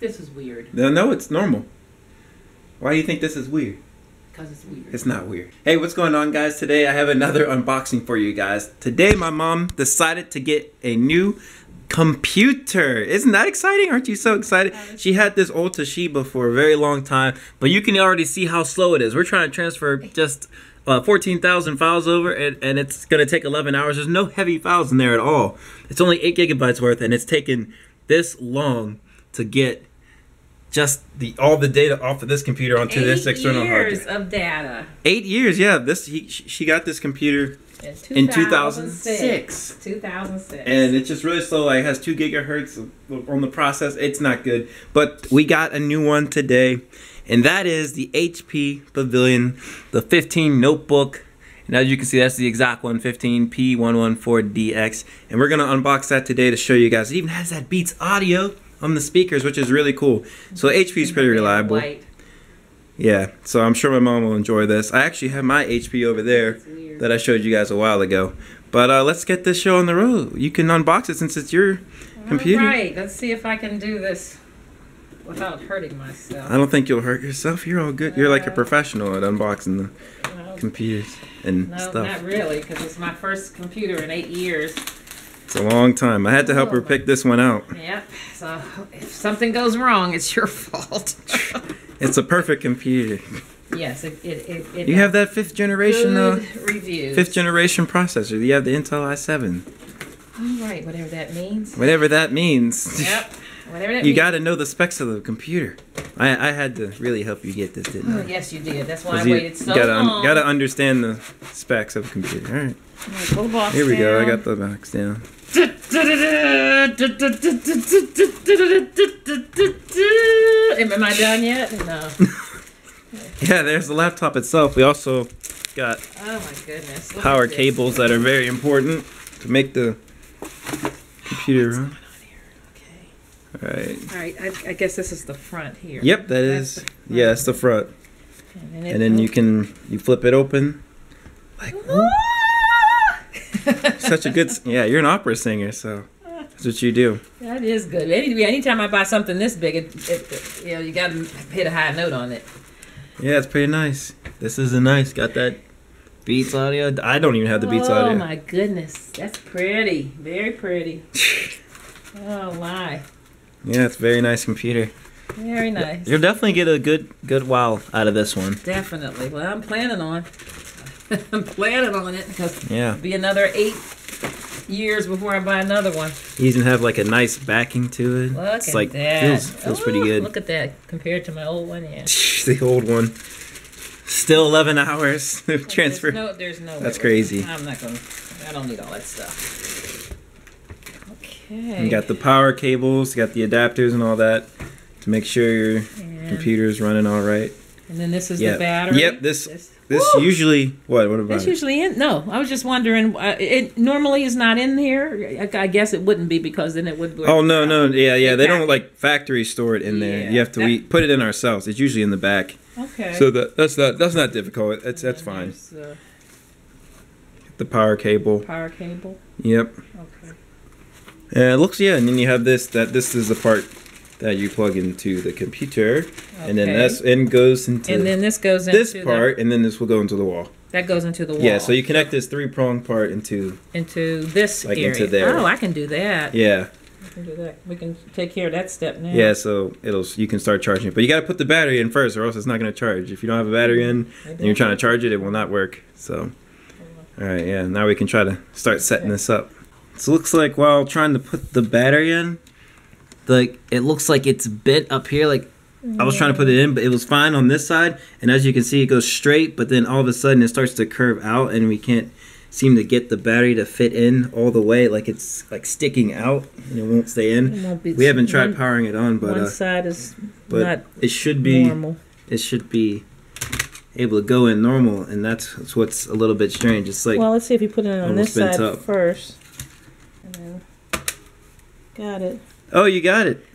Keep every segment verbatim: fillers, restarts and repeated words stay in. This is weird. No, no, it's normal. Why do you think this is weird? Because it's weird. It's not weird. Hey, what's going on, guys? Today I have another unboxing for you guys. Today my mom decided to get a new computer. Isn't that exciting? Aren't you so excited? Yes. She had this old Toshiba for a very long time, but you can already see how slow it is. We're trying to transfer just uh, fourteen thousand files over, and, and it's going to take eleven hours. There's no heavy files in there at all. It's only eight gigabytes worth, and it's taken this long to get just the all the data off of this computer onto eight this external hard drive. Eight years of data. Eight years, yeah. This he, she got this computer in two thousand six. two thousand six. And it's just really slow. Like, it has two gigahertz on the process. It's not good. But we got a new one today, and that is the H P Pavilion, the fifteen notebook. And as you can see, that's the exact one, fifteen P one one four D X. And we're going to unbox that today to show you guys. It even has that Beats Audio on the speakers, which is really cool. So H P is pretty reliable. Yeah, so I'm sure my mom will enjoy this. I actually have my H P over there that I showed you guys a while ago. But uh, let's get this show on the road. You can unbox it since it's your computer. All right, let's see if I can do this without hurting myself. I don't think you'll hurt yourself. You're all good. You're like a professional at unboxing the well, computers and no, stuff. No, not really, because it's my first computer in eight years. It's a long time. I had to help her pick this one out. Yep. So if something goes wrong, it's your fault. It's a perfect computer. Yes. It, it, it, it you have that fifth generation uh, reviews. Fifth generation processor. You have the Intel i seven. All right. Whatever that means. Whatever that means. Yep. Whatever that means. You got to know the specs of the computer. I, I had to really help you get this, didn't I? Oh, yes, you did. That's why I waited so gotta, long. You got to understand the specs of a computer. All right. All right, pull the box Here we down. go. I got the box down. Am I done yet? No. Yeah, there's the laptop itself. We also got oh my goodness. Look power cables that are very important to make the computer oh, run. Okay. All right. All right. I, I guess this is the front here. Yep, that That's is. The yeah, it's the front. And then, and then you can you flip it open. Like. Ooh. Such a good, yeah. You're an opera singer, so that's what you do. That is good. Any, anytime I buy something this big, it, it, you know, you gotta hit a high note on it. Yeah, it's pretty nice. This is a nice. Got that Beats Audio. I don't even have the Beats oh, Audio. Oh my goodness, that's pretty, very pretty. Oh my. Yeah, it's a very nice computer. Very nice. You'll definitely get a good, good while out of this one. Definitely. Well, I'm planning on. I'm planning on it because yeah. it'll be another eight years before I buy another one. You even have like a nice backing to it. Look it's at like, that. Feels, feels Ooh, pretty good. Look at that compared to my old one. Yeah. The old one. Still eleven hours of transfer. There's no, there's no That's crazy. I'm not going to, I don't need all that stuff. Okay. You got the power cables, you got the adapters and all that to make sure your and computer's running all right. And then this is yep. the battery. Yep, this this, this usually what what about? It's usually in. No, I was just wondering. Uh, it normally is not in here. I, I guess it wouldn't be because then it would. Oh no, no, yeah, yeah. Exactly. They don't like factory store it in there. Yeah. You have to that, we put it in ourselves. It's usually in the back. Okay. So that that's not that's not difficult. That's that's fine. Uh, the power cable. Power cable. Yep. Okay. And it looks yeah, and then you have this. That this is the part that you plug into the computer, okay. and then that's and goes into and then this goes into this part, the, and then this will go into the wall. That goes into the wall. Yeah, so you connect this three prong part into into this like area. Into there. Oh, I can do that. Yeah, I can do that. We can take care of that step now. Yeah, so it'll you can start charging, but you got to put the battery in first, or else it's not going to charge. If you don't have a battery in and you're trying to charge it, it will not work. So, all right, yeah. Now we can try to start setting this up. So it looks like while trying to put the battery in. Like it looks like it's bent up here. Like yeah. I was trying to put it in, but it was fine on this side. And as you can see, it goes straight, but then all of a sudden it starts to curve out, and we can't seem to get the battery to fit in all the way. Like it's like sticking out, and it won't stay in. Won't we haven't tried one, powering it on, but one uh, side is but not it should be normal. It should be able to go in normal, and that's, that's what's a little bit strange. It's like well, let's see if you put it on this side up. first. And then got it. Oh, you got it.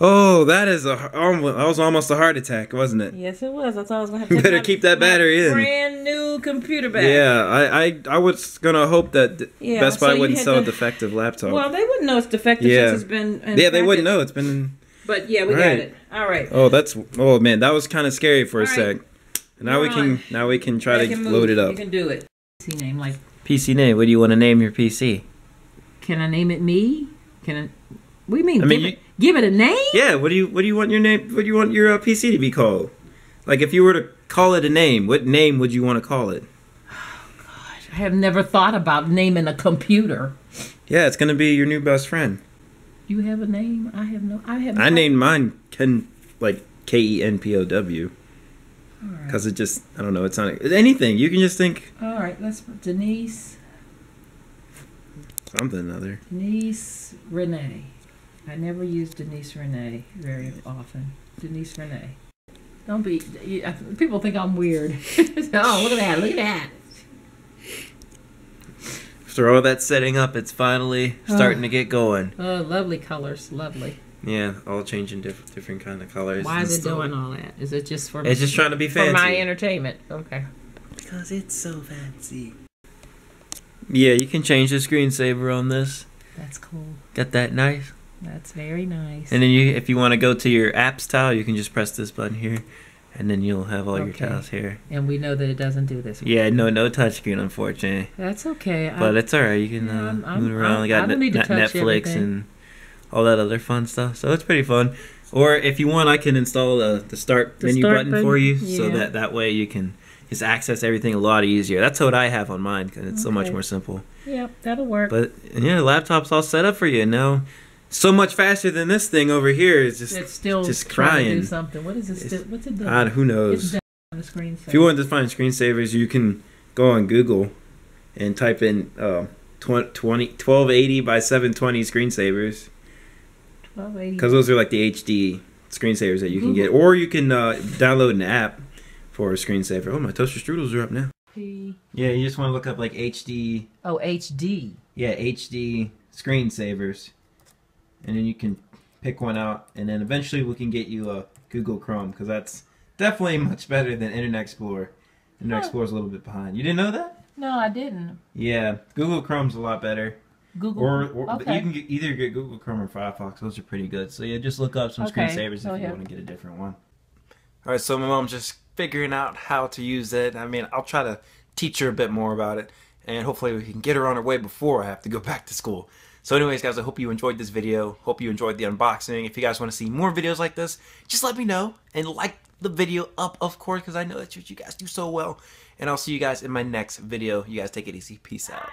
Oh, that is a. That was almost a heart attack, wasn't it? Yes, it was. I thought I was gonna have to. Better keep that battery in. Brand new computer battery. Yeah, I, I, I was gonna hope that yeah, Best Buy so wouldn't sell to, a defective laptop. Well, they wouldn't know it's defective yeah. since it's been. In yeah, practice. They wouldn't know it's been. In, But yeah, we All got right. it. All right. Oh, that's oh man, that was kind of scary for All a sec. Right. Now We're we can on. now we can try I to can load it up. You can do it. P C name, like P C name. What do you want to name your P C? Can I name it me? Can I? What do you mean? I mean give, you, it, give it a name? Yeah. What do you What do you want your name? What do you want your uh, P C to be called? Like if you were to call it a name, what name would you want to call it? Oh gosh, I have never thought about naming a computer. Yeah, it's gonna be your new best friend. You have a name? I have no. I have. No I named mine Ken, like K E N P O W. Because right. it just, I don't know, it's not anything. You can just think. All right, let's put Denise. Something other. Denise Renee. I never use Denise Renee very often. Denise Renee. Don't be. You, people think I'm weird. Oh, look at that! Look at that! After all that setting up, it's finally starting oh. to get going. Oh, lovely colors, lovely. Yeah, all changing different different kind of colors. Why is it doing all that? Is it just for? It's just trying to be fancy. For my entertainment, okay. Because it's so fancy. Yeah, you can change the screensaver on this. That's cool. Got that nice. That's very nice. And then you, if you want to go to your apps tile, you can just press this button here, and then you'll have all okay. your tiles here. And we know that it doesn't do this. Anymore. Yeah, no, no touchscreen, unfortunately. That's okay. But I, it's all right. You can yeah, uh, I'm, move around. I'm, I got I don't need to touch Netflix everything. And all that other fun stuff. So it's pretty fun. Or if you want, I can install the, the start the menu start button, button for you, yeah. so that that way you can just access everything a lot easier. That's what I have on mine, because it's okay. so much more simple. Yep, that'll work. But yeah, the laptop's all set up for you now. So much faster than this thing over here is just it's still just crying. To do something. What is this? What's it doing? God, who knows? It's on the screen if you want to find screensavers, you can go on Google and type in uh, twelve eighty by seven twenty screensavers. twelve eighty. Because those are like the H D screensavers that you can Google. Get, or you can uh, download an app for a screensaver. Oh, my toaster strudels are up now. P. Yeah, you just want to look up like H D. Oh, H D. Yeah, H D screensavers. And then you can pick one out, and then eventually we can get you a Google Chrome, because that's definitely much better than Internet Explorer. Internet huh. Explorer's a little bit behind. You didn't know that? No, I didn't. Yeah, Google Chrome's a lot better. Google. Or, or okay. you can get, either get Google Chrome or Firefox. Those are pretty good. So yeah, just look up some okay. screensavers oh, if yeah. you want to get a different one. All right, so my mom's just figuring out how to use it. I mean, I'll try to teach her a bit more about it, and hopefully we can get her on her way before I have to go back to school. So anyways, guys, I hope you enjoyed this video. Hope you enjoyed the unboxing. If you guys want to see more videos like this, just let me know and like the video up, of course, because I know that's what you guys do so well. And I'll see you guys in my next video. You guys take it easy. Peace out.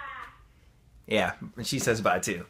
Yeah, and she says bye, too.